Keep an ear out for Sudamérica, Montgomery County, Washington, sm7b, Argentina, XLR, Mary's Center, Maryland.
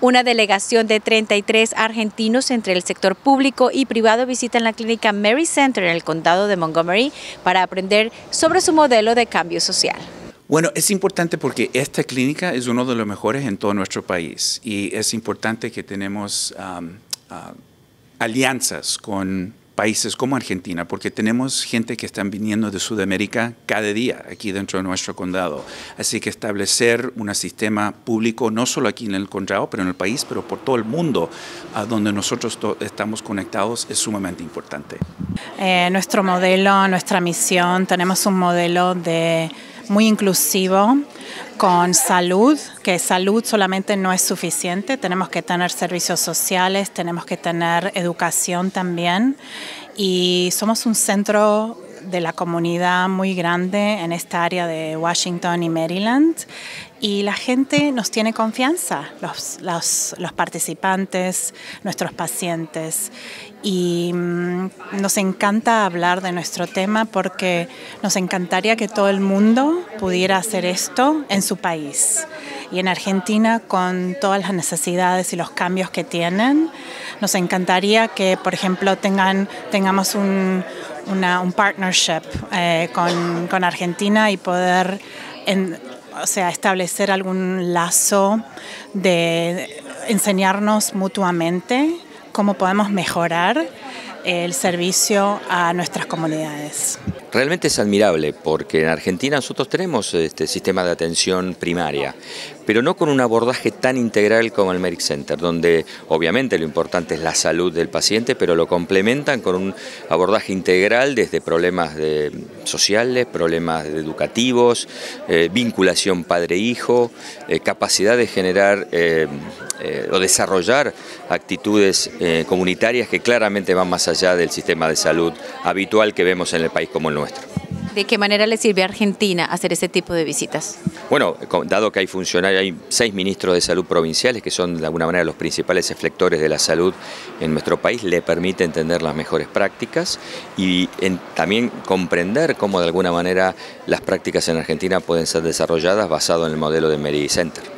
Una delegación de 33 argentinos entre el sector público y privado visitan la clínica Mary's Center en el condado de Montgomery para aprender sobre su modelo de cambio social. Bueno, es importante porque esta clínica es uno de los mejores en todo nuestro país y es importante que tenemos alianzas con países como Argentina, porque tenemos gente que están viniendo de Sudamérica cada día aquí dentro de nuestro condado. Así que establecer un sistema público, no solo aquí en el condado, pero en el país, pero por todo el mundo, donde nosotros estamos conectados, es sumamente importante. Nuestro modelo, nuestra misión, tenemos un modelo de muy inclusivo, con salud, que salud solamente no es suficiente, tenemos que tener servicios sociales, tenemos que tener educación también, y somos un centro de la comunidad muy grande en esta área de Washington y Maryland, y la gente nos tiene confianza, los participantes, nuestros pacientes, y nos encanta hablar de nuestro tema porque nos encantaría que todo el mundo pudiera hacer esto en su país. Y en Argentina, con todas las necesidades y los cambios que tienen, nos encantaría que, por ejemplo, tengamos un partnership con Argentina y poder establecer algún lazo de enseñarnos mutuamente cómo podemos mejorar el servicio a nuestras comunidades. Realmente es admirable porque en Argentina nosotros tenemos este sistema de atención primaria, pero no con un abordaje tan integral como el Mary's Center, donde obviamente lo importante es la salud del paciente, pero lo complementan con un abordaje integral desde problemas sociales, problemas educativos, vinculación padre-hijo, capacidad de generar o desarrollar actitudes comunitarias que claramente van más allá del sistema de salud habitual que vemos en el país como el nuestro. ¿De qué manera le sirve a Argentina hacer este tipo de visitas? Bueno, dado que hay funcionarios, hay 6 ministros de salud provinciales que son de alguna manera los principales reflectores de la salud en nuestro país, le permite entender las mejores prácticas y también comprender cómo de alguna manera las prácticas en Argentina pueden ser desarrolladas basado en el modelo de Mary's Center.